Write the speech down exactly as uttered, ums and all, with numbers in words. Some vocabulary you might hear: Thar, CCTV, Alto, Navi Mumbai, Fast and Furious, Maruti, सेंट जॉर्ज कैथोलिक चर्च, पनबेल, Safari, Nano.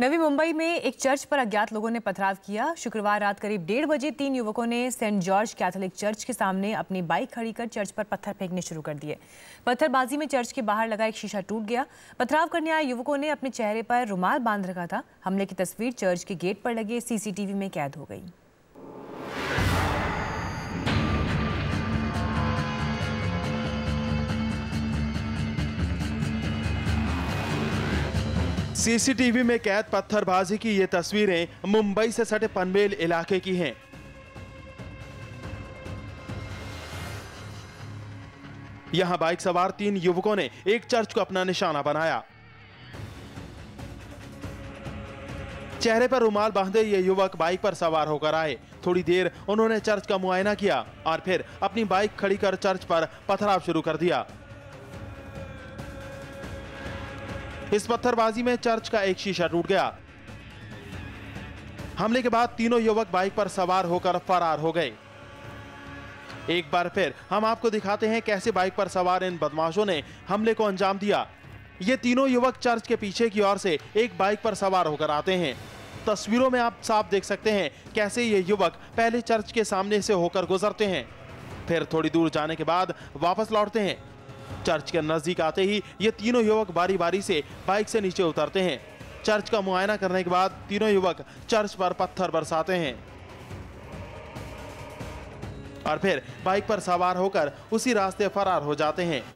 नवी मुंबई में एक चर्च पर अज्ञात लोगों ने पथराव किया। शुक्रवार रात करीब डेढ़ बजे तीन युवकों ने सेंट जॉर्ज कैथोलिक चर्च के सामने अपनी बाइक खड़ी कर चर्च पर पत्थर फेंकने शुरू कर दिए। पत्थरबाजी में चर्च के बाहर लगा एक शीशा टूट गया। पथराव करने आए युवकों ने अपने चेहरे पर रुमाल बांध रखा था। हमले की तस्वीर चर्च के गेट पर लगे सीसीटीवी में कैद हो गई। सीसीटीवी में कैद पत्थरबाजी की ये तस्वीरें मुंबई से सटे पनबेल इलाके की हैं। यहां बाइक सवार तीन युवकों ने एक चर्च को अपना निशाना बनाया। चेहरे पर रुमाल बांधे ये युवक बाइक पर सवार होकर आए। थोड़ी देर उन्होंने चर्च का मुआयना किया और फिर अपनी बाइक खड़ी कर चर्च पर पथराव शुरू कर दिया। इस पत्थरबाजी में चर्च का एक शीशा टूट गया। हमले के बाद तीनों युवक बाइक पर सवार होकर फरार हो गए। एक बार फिर हम आपको दिखाते हैं कैसे बाइक पर सवार इन बदमाशों ने हमले को अंजाम दिया। ये तीनों युवक चर्च के पीछे की ओर से एक बाइक पर सवार होकर आते हैं। तस्वीरों में आप साफ देख सकते हैं कैसे ये युवक पहले चर्च के सामने से होकर गुजरते हैं, फिर थोड़ी दूर जाने के बाद वापस लौटते हैं। चर्च के नजदीक आते ही ये तीनों युवक बारी बारी से बाइक से नीचे उतरते हैं। चर्च का मुआयना करने के बाद तीनों युवक चर्च पर पत्थर बरसाते हैं और फिर बाइक पर सवार होकर उसी रास्ते फरार हो जाते हैं।